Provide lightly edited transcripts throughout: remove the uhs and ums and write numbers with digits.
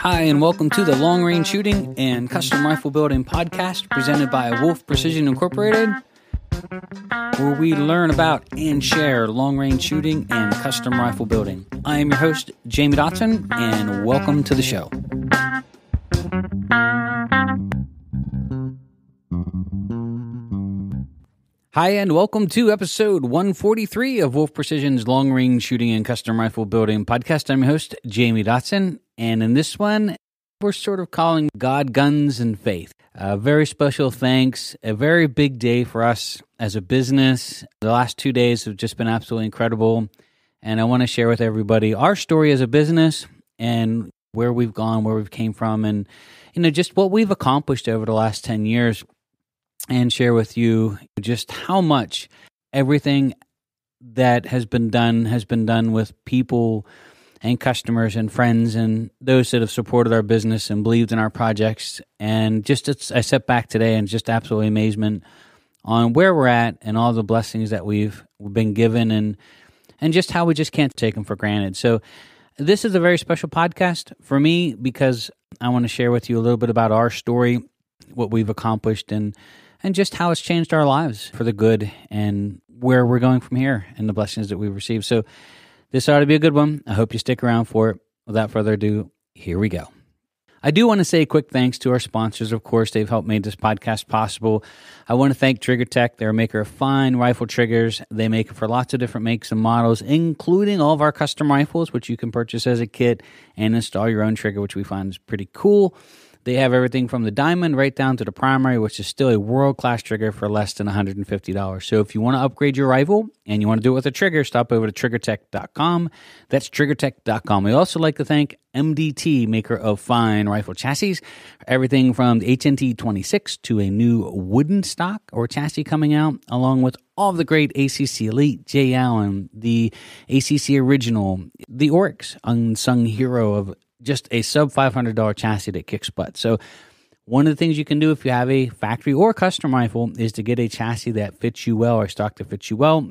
Hi, and welcome to the Long Range Shooting and Custom Rifle Building Podcast presented by Wolf Precision Incorporated, where we learn about and share long-range shooting and custom rifle building. I am your host, Jamie Dotson, and welcome to the show. Hi, and welcome to episode 143 of Wolf Precision's Long Range Shooting and Custom Rifle Building Podcast. I'm your host, Jamie Dotson, and in this one, we're sort of calling God, Guns, and Faith. A very special thanks, a very big day for us as a business. The last 2 days have just been absolutely incredible, and I want to share with everybody our story as a business and where we've gone, where we've came from, and just what we've accomplished over the last 10 years. And share with you just how much everything that has been done with people and customers and friends and those that have supported our business and believed in our projects. And just I sat back today and just absolutely amazement on where we're at and all the blessings that we've been given and just how we just can't take them for granted. So this is a very special podcast for me because I want to share with you a little bit about our story, what we've accomplished, and just how it's changed our lives for the good and where we're going from here and the blessings that we've received. So this ought to be a good one. I hope you stick around for it. Without further ado, here we go. I do want to say a quick thanks to our sponsors. Of course, they've helped make this podcast possible. I want to thank Trigger Tech. They're a maker of fine rifle triggers. They make it for lots of different makes and models, including all of our custom rifles, which you can purchase as a kit and install your own trigger, which we find is pretty cool. They have everything from the diamond right down to the primary, which is still a world-class trigger for less than $150. So if you want to upgrade your rifle and you want to do it with a trigger, stop over to TriggerTech.com. That's TriggerTech.com. We also like to thank MDT, maker of fine rifle chassis. Everything from the HNT-26 to a new wooden stock or chassis coming out, along with all the great ACC Elite, J. Allen, the ACC Original, the Oryx, unsung hero of just a sub-$500 chassis that kicks butt. So one of the things you can do if you have a factory or custom rifle is to get a chassis that fits you well or stock that fits you well.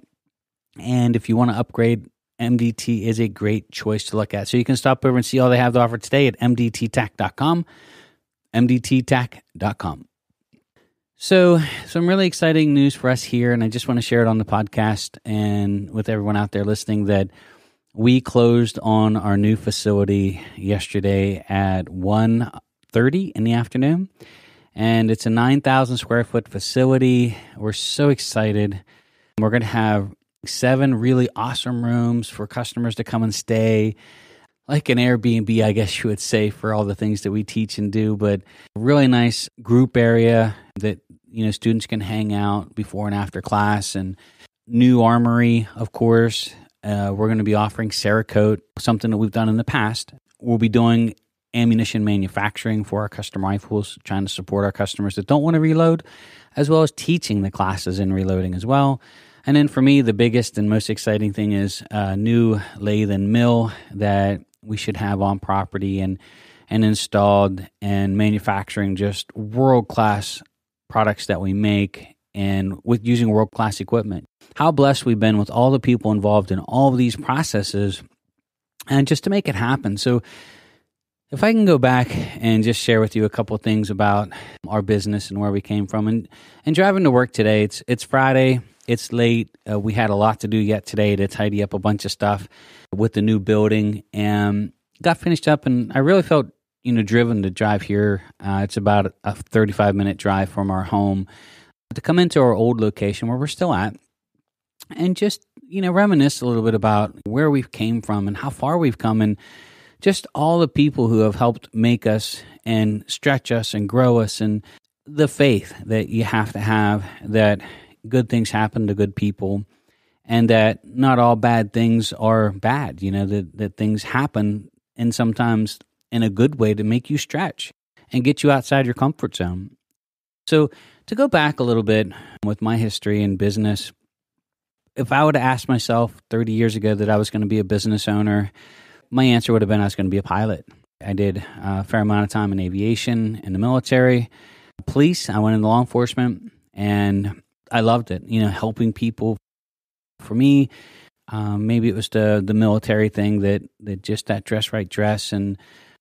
And if you want to upgrade, MDT is a great choice to look at. So you can stop over and see all they have to offer today at MDTTAC.com, MDTTAC.com. So some really exciting news for us here, and I just want to share it on the podcast and with everyone out there listening that we closed on our new facility yesterday at 1:30 in the afternoon, and it's a 9,000 square foot facility. We're so excited. We're going to have 7 really awesome rooms for customers to come and stay, like an Airbnb, I guess you would say, for all the things that we teach and do, but a really nice group area that students can hang out before and after class, and new armory, of course. We're going to be offering Cerakote, something that we've done in the past. We'll be doing ammunition manufacturing for our custom rifles, trying to support our customers that don't want to reload, as well as teaching the classes in reloading as well. And then for me, the biggest and most exciting thing is a new lathe and mill that we should have on property and installed, and manufacturing just world-class products that we make and with using world-class equipment. How blessed we've been with all the people involved in all of these processes and just to make it happen. So if I can go back and just share with you a couple of things about our business and where we came from. And driving to work today, it's Friday, it's late. We had a lot to do yet today to tidy up a bunch of stuff with the new building, and got finished up, and I really felt driven to drive here. It's about a 35-minute drive from our home to come into our old location where we're still at. And just, reminisce a little bit about where we've came from and how far we've come, and just all the people who have helped make us and stretch us and grow us, and the faith that you have to have that good things happen to good people, and that not all bad things are bad, that things happen, and sometimes in a good way, to make you stretch and get you outside your comfort zone. So to go back a little bit with my history in business, if I would have asked myself 30 years ago that I was going to be a business owner, my answer would have been I was going to be a pilot. I did a fair amount of time in aviation, in the military, police. I went into law enforcement, and I loved it, helping people. For me, Maybe it was the military thing that just that dress right dress and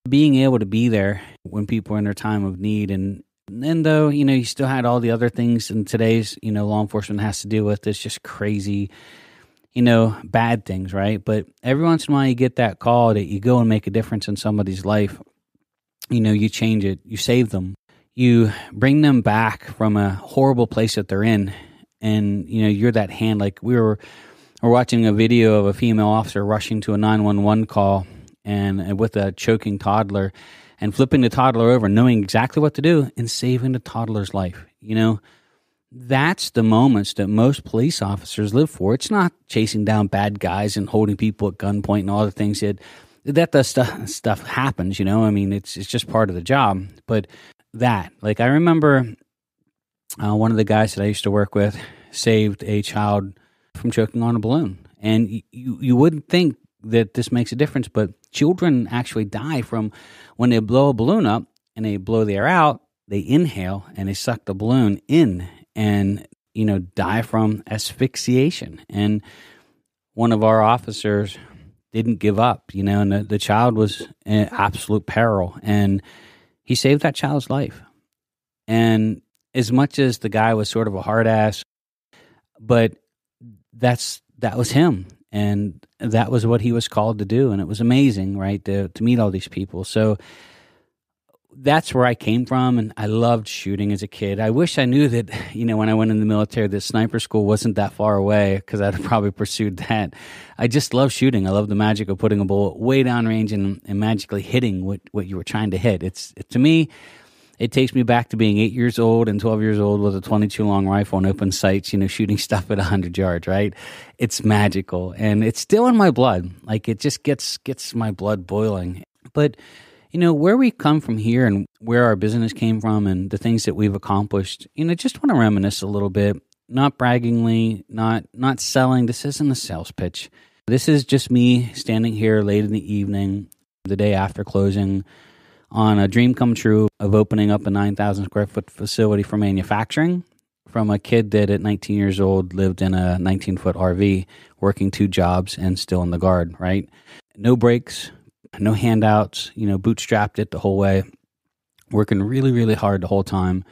being able to be there when people are in their time of need. And then though, you know, you still had all the other things in today's, you know, law enforcement has to deal with. It's just crazy, you know, bad things, right? But every once in a while you get that call that you go and make a difference in somebody's life. You know, you change it, you save them, you bring them back from a horrible place that they're in. And, you know, you're that hand. Like we're watching a video of a female officer rushing to a 911 call and with a choking toddler and flipping the toddler over, knowing exactly what to do and saving the toddler's life. You know, that's the moments that most police officers live for. It's not chasing down bad guys and holding people at gunpoint and all the things that stuff happens, you know. I mean, it's just part of the job. But that, like, I remember one of the guys that I used to work with saved a child from choking on a balloon. And you wouldn't think that this makes a difference, but children actually die from when they blow a balloon up and they blow the air out, they inhale and they suck the balloon in and, you know, die from asphyxiation. And one of our officers didn't give up, you know, and the child was in absolute peril, and he saved that child's life. And as much as the guy was sort of a hard ass, but that was him, and that was what he was called to do, and it was amazing, right, to meet all these people. So that's where I came from, and I loved shooting as a kid. I wish I knew that, you know, when I went in the military, that sniper school wasn't that far away, because I'd have probably pursued that. I just love shooting. I love the magic of putting a bullet way down range and magically hitting what you were trying to hit. To me, it takes me back to being 8 years old and 12 years old with a 22 long rifle and open sights, you know, shooting stuff at 100 yards, right? It's magical, and it's still in my blood. Like, it just gets my blood boiling. But, you know, where we come from here and where our business came from and the things that we've accomplished, you know, just want to reminisce a little bit, not braggingly, not selling. This isn't a sales pitch. This is just me standing here late in the evening, the day after closing, on a dream come true of opening up a 9,000 square foot facility for manufacturing from a kid that at 19 years old lived in a 19-foot RV, working two jobs and still in the guard, right? No breaks, no handouts, you know, bootstrapped it the whole way, working really, really hard the whole time.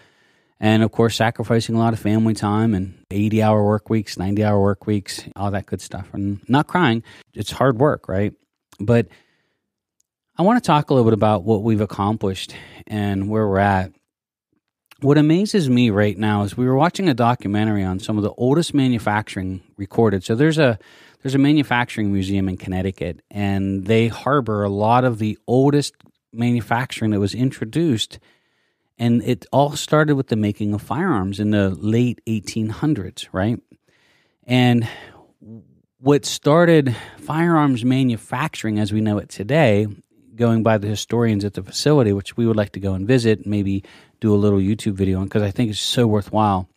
And of course, sacrificing a lot of family time and 80-hour work weeks, 90-hour work weeks, all that good stuff. And not crying, it's hard work, right? But I want to talk a little bit about what we've accomplished and where we're at. What amazes me right now is we were watching a documentary on some of the oldest manufacturing recorded. So there's a manufacturing museum in Connecticut, and they harbor a lot of the oldest manufacturing that was introduced. And it all started with the making of firearms in the late 1800s, right? And what started firearms manufacturing as we know it today, going by the historians at the facility, which we would like to go and visit and maybe do a little YouTube video on, because I think it's so worthwhile,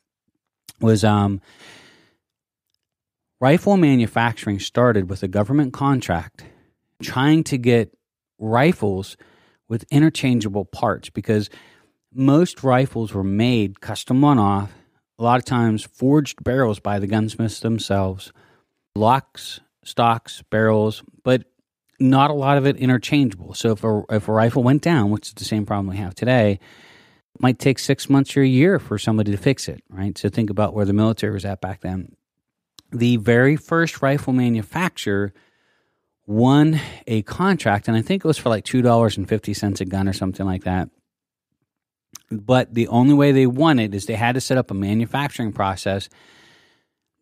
was rifle manufacturing started with a government contract trying to get rifles with interchangeable parts, because most rifles were made custom one-off, a lot of times forged barrels by the gunsmiths themselves, locks, stocks, barrels, but not a lot of it interchangeable. So if a rifle went down, which is the same problem we have today, it might take 6 months or a year for somebody to fix it, right? So think about where the military was at back then. The very first rifle manufacturer won a contract, and I think it was for like $2.50 a gun or something like that. But the only way they won it is they had to set up a manufacturing process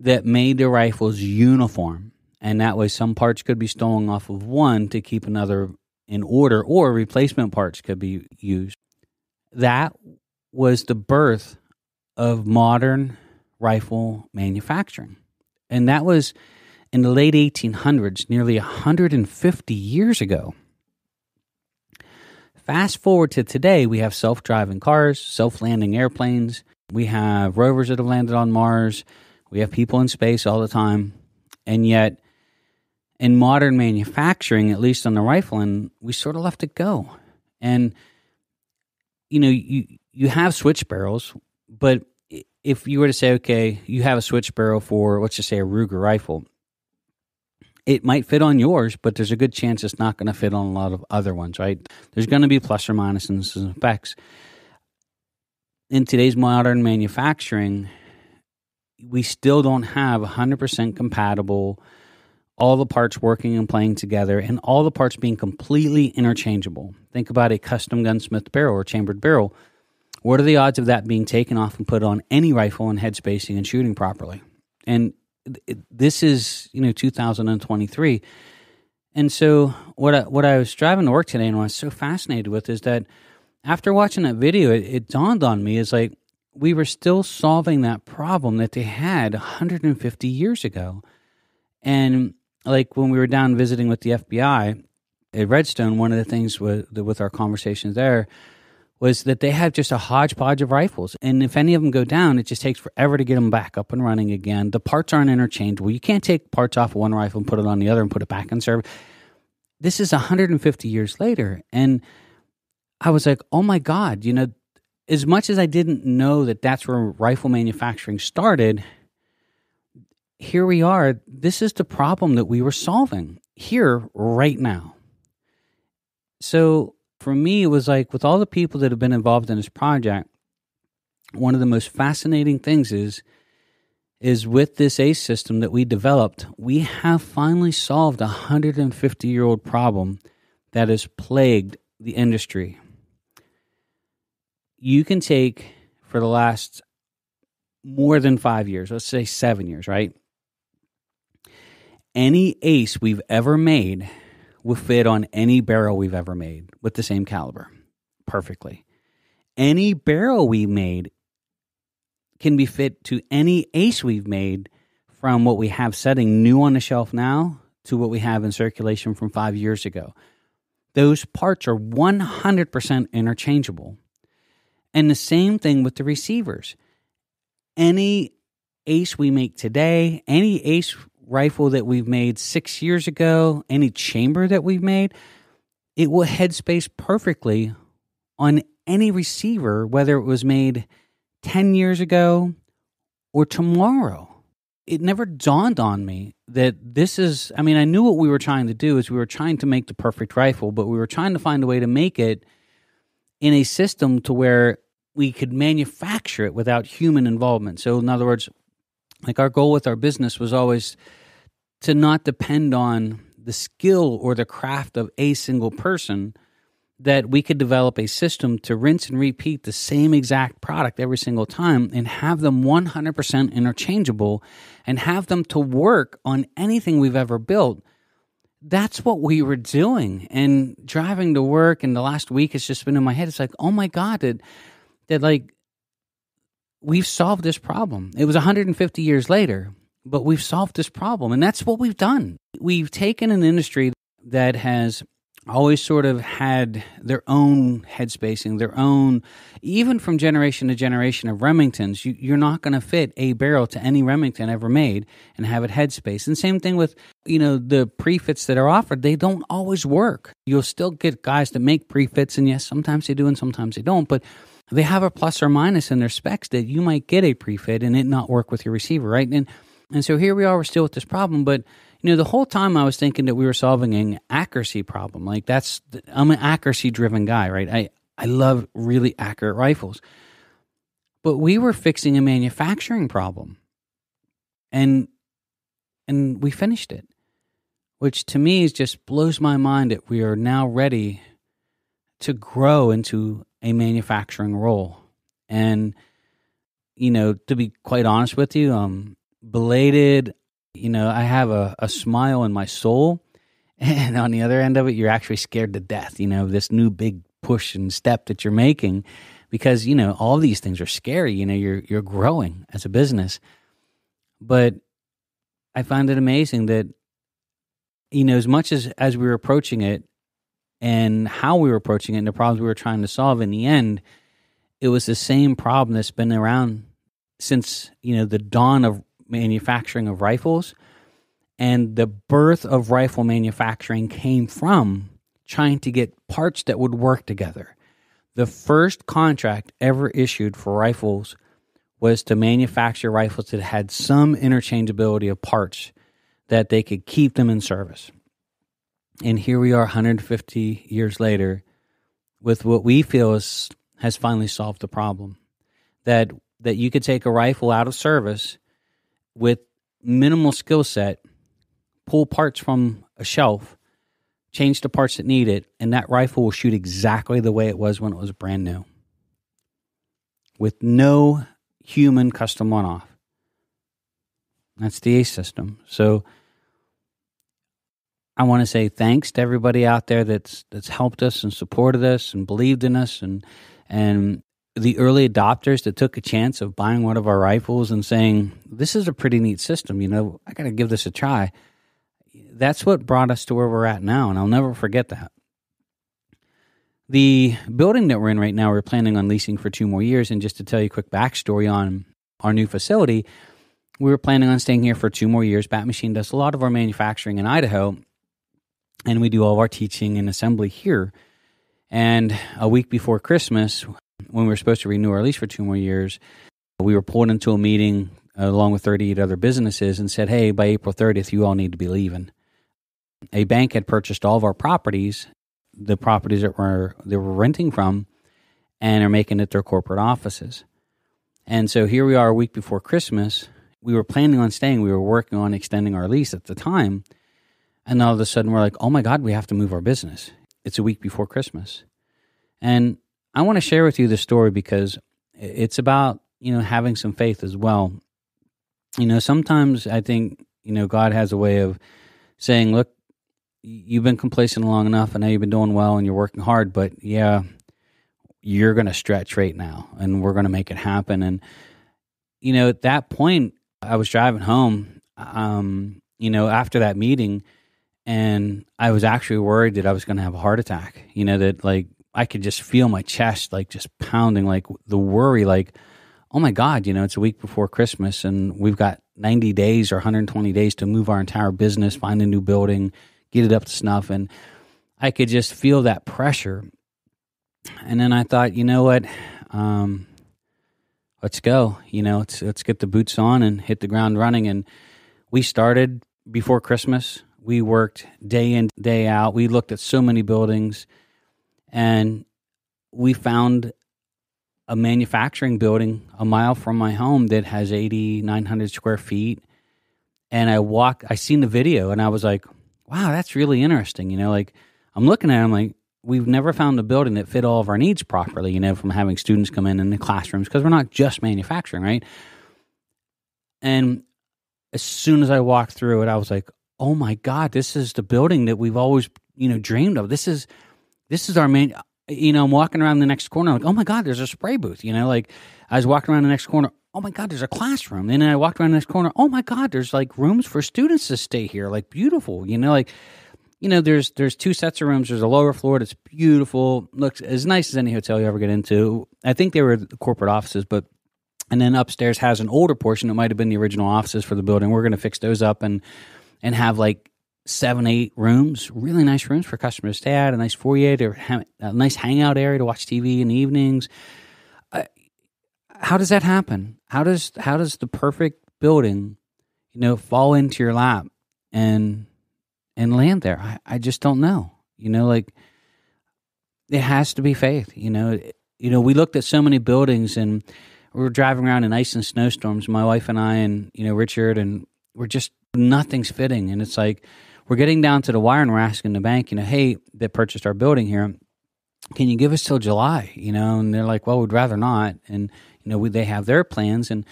that made the rifles uniform. And that way, some parts could be stolen off of one to keep another in order, or replacement parts could be used. That was the birth of modern rifle manufacturing. And that was in the late 1800s, nearly 150 years ago. Fast forward to today, we have self-driving cars, self-landing airplanes. We have rovers that have landed on Mars. We have people in space all the time. And yet, in modern manufacturing, at least on the rifle end, we sort of left it go. And, you know, you have switch barrels, but if you were to say, okay, you have a switch barrel for, let's just say, a Ruger rifle, it might fit on yours, but there's a good chance it's not going to fit on a lot of other ones, right? There's going to be plus or minuses and effects. In today's modern manufacturing, we still don't have 100% compatible, all the parts working and playing together, and all the parts being completely interchangeable. Think about a custom gunsmith barrel or chambered barrel. What are the odds of that being taken off and put on any rifle and head spacing and shooting properly? And this is, 2023. And so what I was driving to work today and what I was so fascinated with is that after watching that video, it dawned on me, is like, we were still solving that problem that they had 150 years ago. And like when we were down visiting with the FBI at Redstone, one of the things with our conversations there was that they have just a hodgepodge of rifles. And if any of them go down, it just takes forever to get them back up and running again. The parts aren't interchangeable. You can't take parts off one rifle and put it on the other and put it back in service. This is 150 years later. And I was like, oh my God, as much as I didn't know that that's where rifle manufacturing started, here we are. This is the problem that we were solving here right now. So for me, it was like, with all the people that have been involved in this project, one of the most fascinating things is with this ACE system that we developed, we have finally solved a 150-year-old problem that has plagued the industry. You can take, for the last more than 5 years, let's say 7 years, right? Any ACE we've ever made will fit on any barrel we've ever made with the same caliber perfectly. Any barrel we made can be fit to any ACE we've made, from what we have setting new on the shelf now to what we have in circulation from 5 years ago. Those parts are 100% interchangeable. And the same thing with the receivers. Any ACE we make today, any ACE rifle that we've made 6 years ago, any chamber that we've made, it will headspace perfectly on any receiver, whether it was made 10 years ago or tomorrow. It never dawned on me that this is, I knew what we were trying to do is we were trying to make the perfect rifle, but we were trying to find a way to make it in a system to where we could manufacture it without human involvement. So in other words, like our goal with our business was always to not depend on the skill or the craft of a single person, that we could develop a system to rinse and repeat the same exact product every single time and have them 100% interchangeable and have them to work on anything we've ever built. That's what we were doing. And driving to work and the last week, it's just been in my head. It's like, oh my God, that we've solved this problem. It was 150 years later, but we've solved this problem. And that's what we've done. We've taken an industry that has always sort of had their own head spacing, their own, even from generation to generation of Remingtons. You're not going to fit a barrel to any Remington ever made and have it head space. And same thing with, the prefits that are offered, they don't always work. You'll still get guys that make prefits, and yes, sometimes they do and sometimes they don't, but they have a plus or minus in their specs that you might get a prefit and it not work with your receiver, right? And so here we are, we're still with this problem, but the whole time I was thinking that we were solving an accuracy problem. Like I'm an accuracy-driven guy, right? I love really accurate rifles. But we were fixing a manufacturing problem. And we finished it, which to me just blows my mind that we are now ready to grow into a manufacturing role. And, to be quite honest with you, I'm belated. I have a smile in my soul, and on the other end of it, you're actually scared to death, this new big push and step that you're making, because, all these things are scary, you're growing as a business. But I find it amazing that, as much as we were approaching it and how we were approaching it and the problems we were trying to solve, in the end, it was the same problem that's been around since, the dawn of manufacturing of rifles, and the birth of rifle manufacturing came from trying to get parts that would work together. The first contract ever issued for rifles was to manufacture rifles that had some interchangeability of parts that they could keep them in service. And here we are 150 years later with what we feel is, has finally solved the problem. That you could take a rifle out of service with minimal skill set, pull parts from a shelf, change the parts that need it, and that rifle will shoot exactly the way it was when it was brand new. With no human custom one-off. That's the ACE system. So I want to say thanks to everybody out there that's helped us and supported us and believed in us and the early adopters that took a chance of buying one of our rifles and saying, this is a pretty neat system, you know, I got to give this a try. That's what brought us to where we're at now, and I'll never forget that. The building that we're in right now, we're planning on leasing for 2 more years, and just to tell you a quick backstory on our new facility, we were planning on staying here for 2 more years. Bat Machine does a lot of our manufacturing in Idaho, and we do all of our teaching and assembly here. And a week before Christmas, when we were supposed to renew our lease for 2 more years, we were pulled into a meeting along with 38 other businesses and said, hey, by April 30th, you all need to be leaving. A bank had purchased all of our properties, the properties that they were renting from, and are making it their corporate offices. And so here we are a week before Christmas. We were planning on staying. We were working on extending our lease at the time. And all of a sudden, we're like, oh, my God, we have to move our business. It's a week before Christmas. And I want to share with you this story because it's about, you know, having some faith as well. You know, sometimes I think, you know, God has a way of saying, look, you've been complacent long enough. I know you've been doing well and you're working hard, but yeah, you're going to stretch right now and we're going to make it happen. And, you know, at that point, I was driving home, you know, after that meeting, and I was actually worried that I was going to have a heart attack, you know, that like I could just feel my chest like just pounding, like the worry, like, oh my God, you know, it's a week before Christmas and we've got 90 days or 120 days to move our entire business, find a new building, get it up to snuff. And I could just feel that pressure. And then I thought, you know what, let's go, you know, let's get the boots on and hit the ground running. And we started before Christmas. We worked day in, day out. We looked at so many buildings, and we found a manufacturing building a mile from my home that has 8,900 square feet. And I seen the video, and I was like, wow, that's really interesting. You know, like I'm looking at it, I'm like, we've never found a building that fit all of our needs properly, you know, from having students come in the classrooms, because we're not just manufacturing, right? And as soon as I walked through it, I was like, oh my God, this is the building that we've always, you know, dreamed of. This is our main, you know, I'm walking around the next corner, like, oh my God, there's a spray booth, you know, like I was walking around the next corner, oh my God, there's a classroom. And then I walked around the next corner, oh my God, there's like rooms for students to stay here, like beautiful, you know, like, you know, there's 2 sets of rooms. There's a lower floor that's beautiful, looks as nice as any hotel you ever get into. I think they were the corporate offices, but and then upstairs has an older portion that might have been the original offices for the building. We're going to fix those up and have like 7, 8 rooms, really nice rooms for customers to stay at, a nice foyer, a nice hangout area to watch TV in the evenings. How does that happen? How does the perfect building, you know, fall into your lap and land there? I just don't know. You know, like it has to be faith. You know, we looked at so many buildings, and we were driving around in ice and snowstorms, my wife and I, and you know Richard, and we're just nothing's fitting. And it's like we're getting down to the wire, and we're asking the bank, you know, hey, that purchased our building here, can you give us till July? You know, and they're like, well, we'd rather not. And you know, they have their plans. And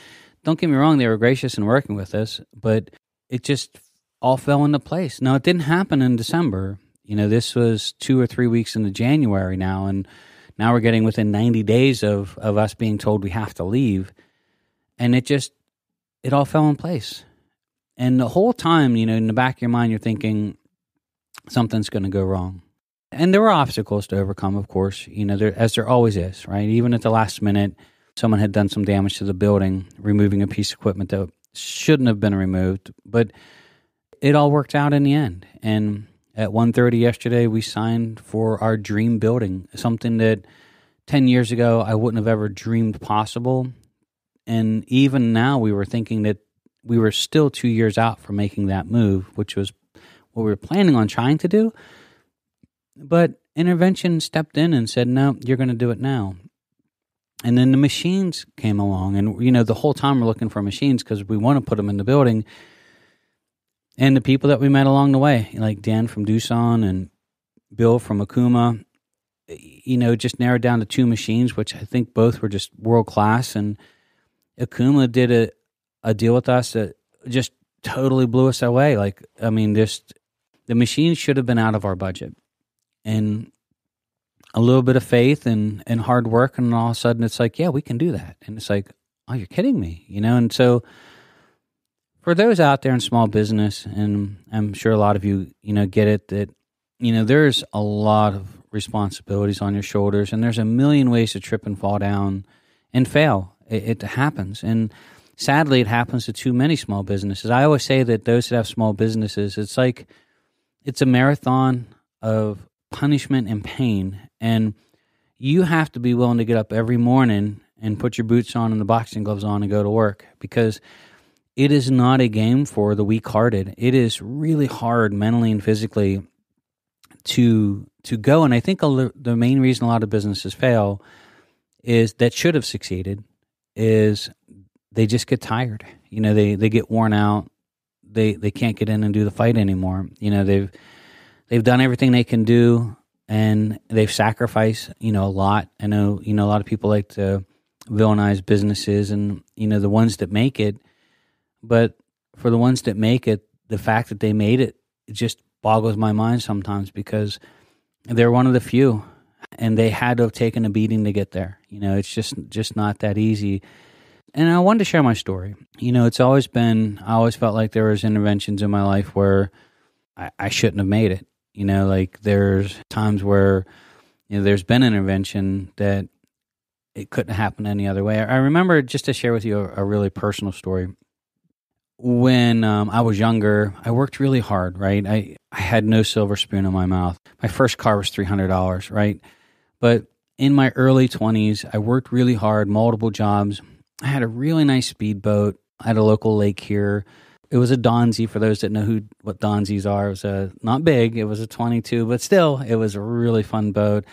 don't get me wrong, they were gracious in working with us, but it just all fell into place. Now, it didn't happen in December. You know, this was 2 or 3 weeks into January now, and now we're getting within 90 days of us being told we have to leave. And it all fell in place. And the whole time, you know, in the back of your mind, you're thinking something's going to go wrong. And there were obstacles to overcome, of course, you know, as there always is, right? Even at the last minute, someone had done some damage to the building, removing a piece of equipment that shouldn't have been removed, but it all worked out in the end. And at 1:30 yesterday, we signed for our dream building, something that 10 years ago I wouldn't have ever dreamed possible. And even now we were thinking that we were still 2 years out from making that move, which was what we were planning on trying to do. But intervention stepped in and said, no, you're going to do it now. And then the machines came along. And, you know, the whole time we're looking for machines because we want to put them in the building. And the people that we met along the way, like Dan from Doosan and Bill from Akuma, you know, just narrowed down to two machines, which I think both were just world class. And Akuma did a deal with us that just totally blew us away. Like, I mean, just the machines should have been out of our budget. And a little bit of faith and hard work, and all of a sudden it's like, yeah, we can do that. And it's like, oh, you're kidding me, you know? And so for those out there in small business, and I'm sure a lot of you, you know, get it that, you know, there's a lot of responsibilities on your shoulders, and there's a million ways to trip and fall down and fail. It happens. And sadly, it happens to too many small businesses. I always say that those that have small businesses, it's like, it's a marathon of punishment and pain, and you have to be willing to get up every morning and put your boots on and the boxing gloves on and go to work, because it is not a game for the weak-hearted. It is really hard mentally and physically to go, and I think the main reason a lot of businesses fail is that should have succeeded is they just get tired. You know, they get worn out. They can't get in and do the fight anymore. You know, they've done everything they can do, and they've sacrificed, you know, a lot. I know, you know, a lot of people like to villainize businesses and, you know, the ones that make it. But for the ones that make it, the fact that they made it, it just boggles my mind sometimes, because they're one of the few, and they had to have taken a beating to get there. You know, it's just not that easy. And I wanted to share my story. You know, it's always been, I always felt like there was interventions in my life where I shouldn't have made it. You know, like there's times where, you know, there's been intervention that it couldn't happen any other way. I remember, just to share with you a really personal story. When I was younger, I worked really hard, right? I had no silver spoon in my mouth. My first car was $300, right? But in my early 20s, I worked really hard, multiple jobs. I had a really nice speedboat at a local lake here. It was a Donzi, for those that know what Donzis are. It was not big. It was a 22, but still, it was a really fun boat.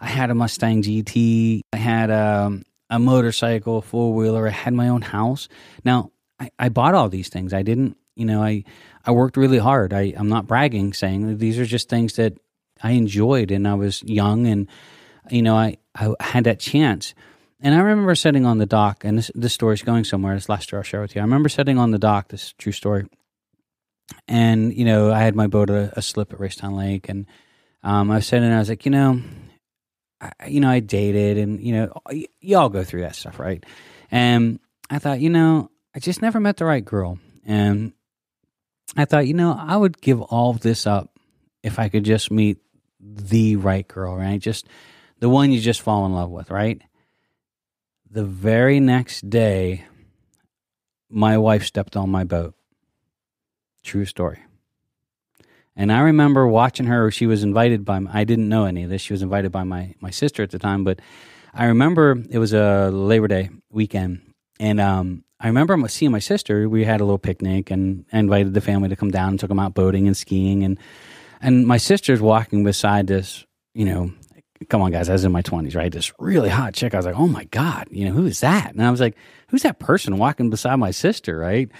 I had a Mustang GT. I had a motorcycle, a four-wheeler. I had my own house. Now, I bought all these things. I didn't, you know, I worked really hard. I'm not bragging, saying that these are just things that I enjoyed, and I was young, and, you know, I had that chance. And I remember sitting on the dock, and this story's going somewhere. This last story I'll share with you. I remember sitting on the dock, this is a true story, and, you know, I had my boat a slip at Racetown Lake, and I was sitting, and I was like, you know, I dated, and, you know, y'all go through that stuff, right? And I thought, you know, I just never met the right girl, and I thought, you know, I would give all of this up if I could just meet the right girl, right? Just the one you just fall in love with, right? The very next day, my wife stepped on my boat. True story. And I remember watching her. She was invited by, I didn't know any of this. She was invited by my sister at the time, but I remember it was a Labor Day weekend. And I remember seeing my sister. We had a little picnic, and I invited the family to come down and took them out boating and skiing. And my sister's walking beside this, you know, come on, guys, I was in my 20s, right? This really hot chick. I was like, oh my God, you know, who is that? And I was like, who's that person walking beside my sister, right?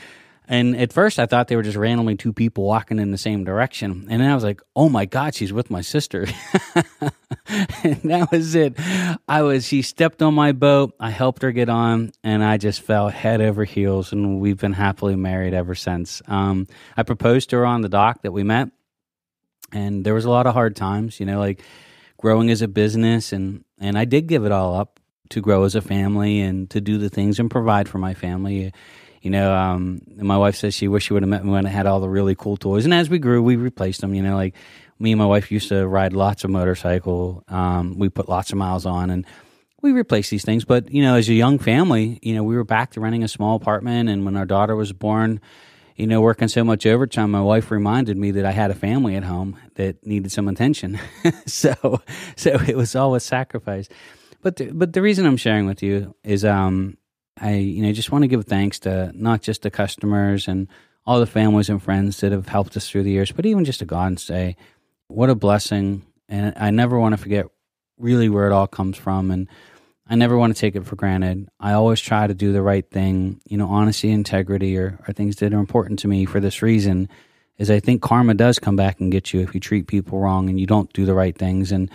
And at first I thought they were just randomly two people walking in the same direction. And then I was like, oh my God, she's with my sister. And that was it. She stepped on my boat. I helped her get on, and I just fell head over heels. And we've been happily married ever since. I proposed to her on the dock that we met, and there was a lot of hard times, you know, like, growing as a business, and I did give it all up to grow as a family and to do the things and provide for my family. You know, my wife says she wished she would have met me when I had all the really cool toys. And as we grew, we replaced them. You know, like me and my wife used to ride lots of motorcycle. We put lots of miles on, and we replaced these things. But, you know, as a young family, you know, we were back to renting a small apartment. And when our daughter was born, you know, working so much overtime, my wife reminded me that I had a family at home that needed some attention. so it was all a sacrifice. But the reason I'm sharing with you is I just want to give thanks to not just the customers and all the families and friends that have helped us through the years, but even just to God and say, what a blessing. And I never want to forget really where it all comes from. And I never want to take it for granted. I always try to do the right thing. Honesty, integrity are things that are important to me for this reason, is I think karma does come back and get you if you treat people wrong and you don't do the right things. And,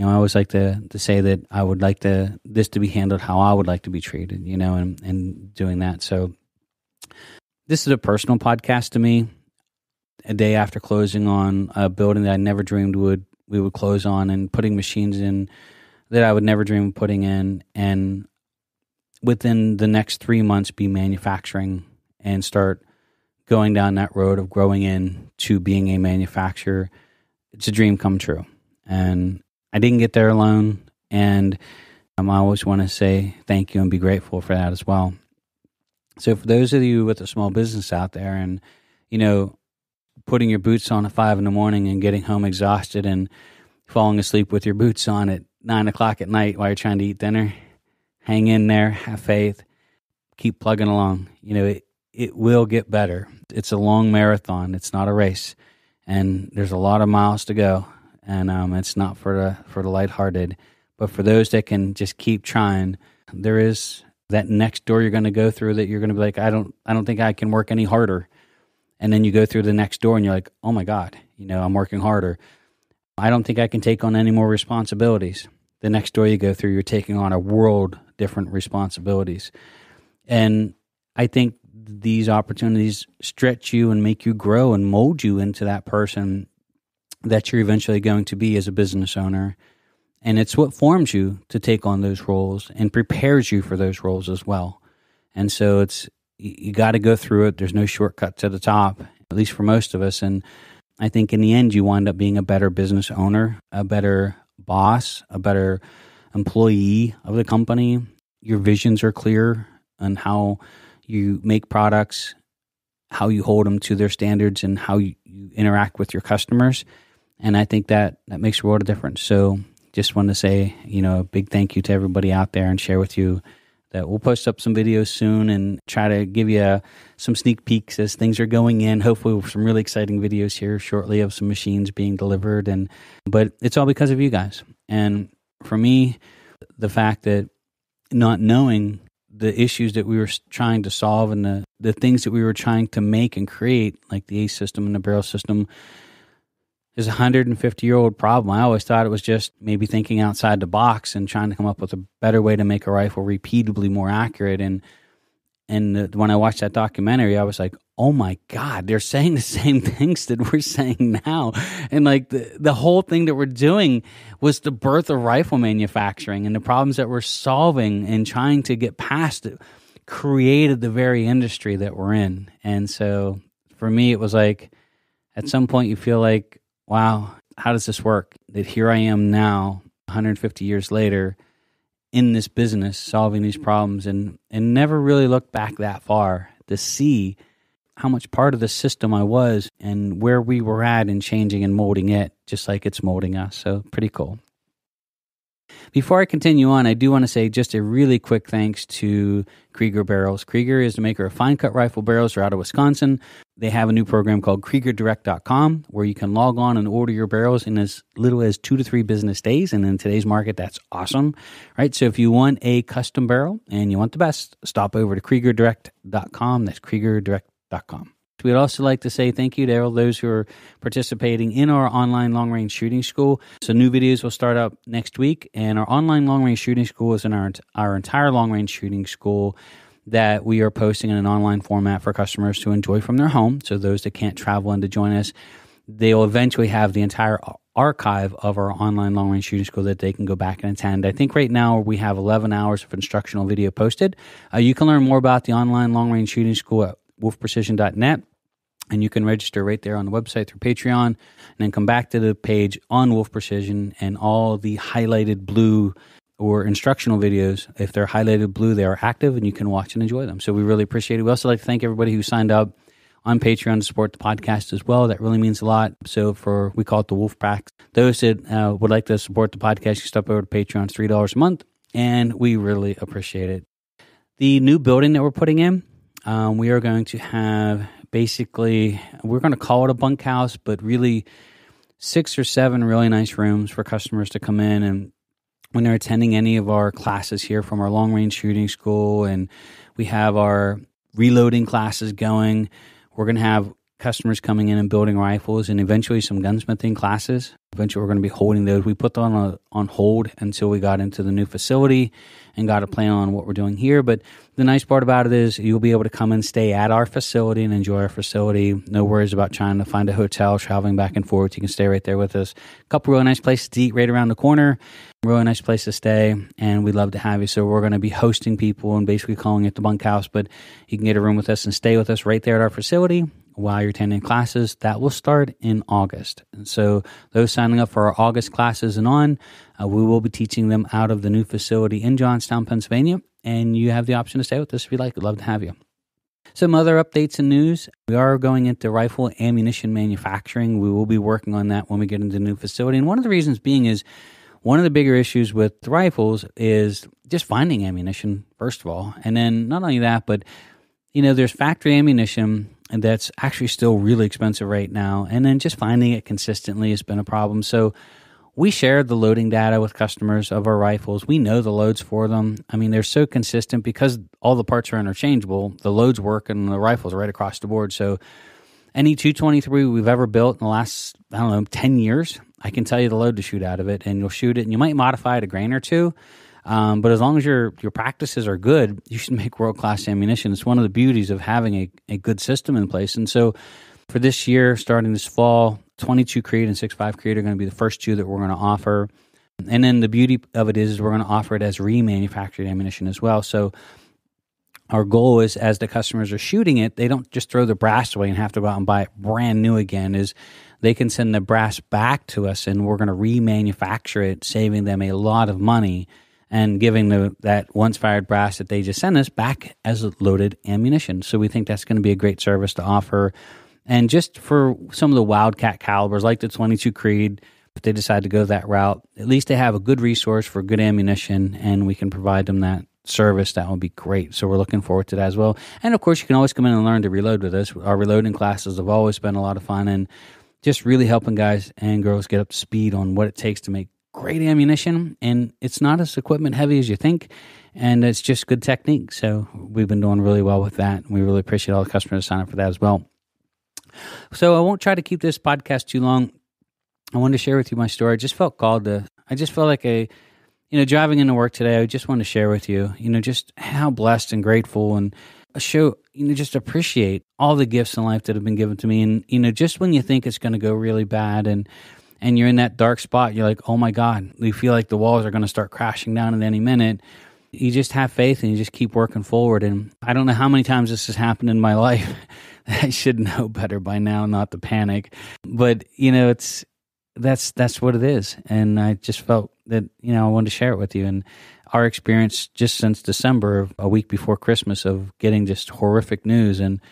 I always like to say that I would like this to be handled how I would like to be treated, and doing that. So this is a personal podcast to me. A day after closing on a building that I never dreamed we would close on, and putting machines in that I would never dream of putting in, and within the next 3 months be manufacturing and start going down that road of growing in to being a manufacturer. It's a dream come true. And I didn't get there alone. And I always want to say thank you and be grateful for that as well. So for those of you with a small business out there and, putting your boots on at 5 a.m. and getting home exhausted and falling asleep with your boots on at 9 p.m. while you're trying to eat dinner, hang in there, have faith, keep plugging along. It will get better. It's a long marathon. It's not a race. And there's a lot of miles to go. And it's not for the lighthearted. But for those that can just keep trying, there is that next door you're going to go through that you're going to be like, I don't think I can work any harder. And then you go through the next door and you're like, oh my God, I'm working harder. I don't think I can take on any more responsibilities. The next door you go through, you're taking on a world different responsibilities. And I think these opportunities stretch you and make you grow and mold you into that person that you're eventually going to be as a business owner. And it's what forms you to take on those roles and prepares you for those roles as well. And so you got to go through it. There's no shortcut to the top, at least for most of us. And I think in the end, you wind up being a better business owner, a better boss, a better employee of the company. Your visions are clear on how you make products, how you hold them to their standards, and how you interact with your customers. And I think that makes a world of difference. So just want to say, a big thank you to everybody out there and share with you that we'll post up some videos soon and try to give you some sneak peeks as things are going in. Hopefully with some really exciting videos here shortly of some machines being delivered. But it's all because of you guys. And for me, the fact that not knowing the issues that we were trying to solve and the things that we were trying to make and create, like the ACE system and the barrel system, is a 150-year-old problem. I always thought it was just maybe thinking outside the box and trying to come up with a better way to make a rifle repeatably more accurate. And when I watched that documentary, I was like, oh my God, they're saying the same things that we're saying now. And the whole thing that we're doing was the birth of rifle manufacturing, and the problems that we're solving and trying to get past it created the very industry that we're in. And so for me, it was like, at some point you feel like, wow, how does this work? That here I am now, 150 years later, in this business, solving these problems, and never really looked back that far to see how much part of the system I was and where we were at in changing and molding it, just like it's molding us. So pretty cool. Before I continue on, I do want to say just a really quick thanks to Krieger Barrels. Krieger is the maker of fine-cut rifle barrels. They're out of Wisconsin. They have a new program called KriegerDirect.com where you can log on and order your barrels in as little as 2 to 3 business days. And in today's market, that's awesome, right? So if you want a custom barrel and you want the best, stop over to KriegerDirect.com. That's KriegerDirect.com. We'd also like to say thank you to all those who are participating in our online long-range shooting school. So new videos will start up next week, and our online long-range shooting school is in our entire long-range shooting school that we are posting in an online format for customers to enjoy from their home. So those that can't travel in to join us, they'll eventually have the entire archive of our online long-range shooting school that they can go back and attend. I think right now we have 11 hours of instructional video posted. You can learn more about the online long-range shooting school at wolfprecision.net. And you can register right there on the website through Patreon, and then come back to the page on Wolf Precision, and all the highlighted blue or instructional videos, if they're highlighted blue, they are active and you can watch and enjoy them. So we really appreciate it. We also like to thank everybody who signed up on Patreon to support the podcast as well. That really means a lot. So we call it the Wolf Pack. Those that would like to support the podcast, you step over to Patreon. It's $3 a month, and we really appreciate it. The new building that we're putting in, we are going to have basically, we're going to call it a bunkhouse, but really 6 or 7 really nice rooms for customers to come in. And when they're attending any of our classes here from our long-range shooting school, and we have our reloading classes going, we're going to have customers coming in and building rifles, and eventually some gunsmithing classes. Eventually we're going to be holding those. We put them on hold until we got into the new facility and got a plan on what we're doing here. But the nice part about it is you'll be able to come and stay at our facility and enjoy our facility. No worries about trying to find a hotel, traveling back and forth. You can stay right there with us. A couple really nice places to eat right around the corner, really nice place to stay, and we'd love to have you. So we're going to be hosting people and basically calling it the bunkhouse, but you can get a room with us and stay with us right there at our facility while you're attending classes. That will start in August. And so those signing up for our August classes and on, we will be teaching them out of the new facility in Johnstown, Pennsylvania. And you have the option to stay with us if you'd like. We'd love to have you. Some other updates and news. We are going into rifle ammunition manufacturing. We will be working on that when we get into the new facility. And one of the reasons being is one of the bigger issues with the rifles is just finding ammunition, first of all. And then not only that, but, you know, there's factory ammunition, and that's actually still really expensive right now. And then just finding it consistently has been a problem. So we share the loading data with customers of our rifles. We know the loads for them. I mean, they're so consistent because all the parts are interchangeable. The loads work and the rifles are right across the board. So any 223 we've ever built in the last, I don't know, 10 years, I can tell you the load to shoot out of it, and you'll shoot it, and you might modify it a grain or two. But as long as your practices are good, you should make world-class ammunition. It's one of the beauties of having a good system in place. And so for this year, starting this fall, 22 Creed and 6.5 Creed are going to be the first two that we're going to offer. And then the beauty of it is we're going to offer it as remanufactured ammunition as well. So our goal is, as the customers are shooting it, they don't just throw the brass away and have to go out and buy it brand new again. Is they can send the brass back to us, and we're going to remanufacture it, saving them a lot of money, and giving that once-fired brass that they just sent us back as loaded ammunition. So we think that's going to be a great service to offer. And just for some of the Wildcat calibers, like the 22 Creed, if they decide to go that route, at least they have a good resource for good ammunition, and we can provide them that service. That would be great. So we're looking forward to that as well. And, of course, you can always come in and learn to reload with us. Our reloading classes have always been a lot of fun, and just really helping guys and girls get up to speed on what it takes to make great ammunition, and it's not as equipment heavy as you think, and it's just good technique. So we've been doing really well with that, and we really appreciate all the customers sign up for that as well. So I won't try to keep this podcast too long. I wanted to share with you my story. I just felt called to, I just felt like a, you know, driving into work today, I just wanted to share with you, you know, just how blessed and grateful and show, you know, just appreciate all the gifts in life that have been given to me. And, you know, just when you think it's going to go really bad, and you're in that dark spot, you're like, oh my God, you feel like the walls are going to start crashing down at any minute. You just have faith and you just keep working forward. And I don't know how many times this has happened in my life. I should know better by now not to panic. But, you know, that's what it is. And I just felt that, you know, I wanted to share it with you. And our experience just since December, a week before Christmas, of getting just horrific news, and,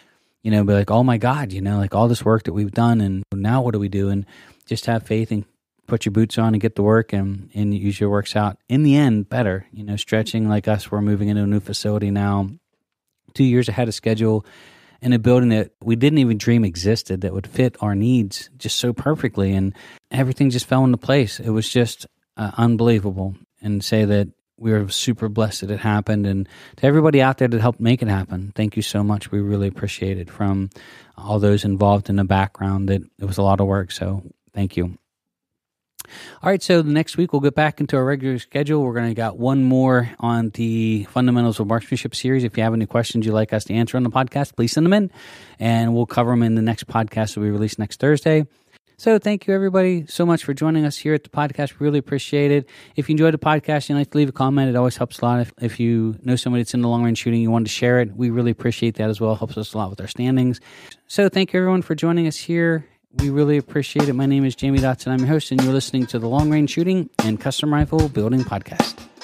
you know, be like, oh my God, you know, like all this work that we've done, and now what do we do? And just have faith and put your boots on and get to work, and it usually works out in the end better. You know, stretching like us, we're moving into a new facility now, 2 years ahead of schedule, in a building that we didn't even dream existed that would fit our needs just so perfectly. And everything just fell into place. It was just unbelievable, and say that we were super blessed that it happened. And to everybody out there that helped make it happen, thank you so much. We really appreciate it from all those involved in the background. That it was a lot of work. So thank you. All right, so the next week we'll get back into our regular schedule. We're going to got one more on the Fundamentals of Marksmanship series. If you have any questions you'd like us to answer on the podcast, please send them in, and we'll cover them in the next podcast that we release next Thursday. So thank you, everybody, so much for joining us here at the podcast. Really appreciate it. If you enjoyed the podcast and you'd like to leave a comment, it always helps a lot. If you know somebody that's in the long-range shooting, you want to share it, we really appreciate that as well. Helps us a lot with our standings. So thank you, everyone, for joining us here. We really appreciate it. My name is Jamie Dotson. I'm your host, and you're listening to the Long Range Shooting and Custom Rifle Building Podcast.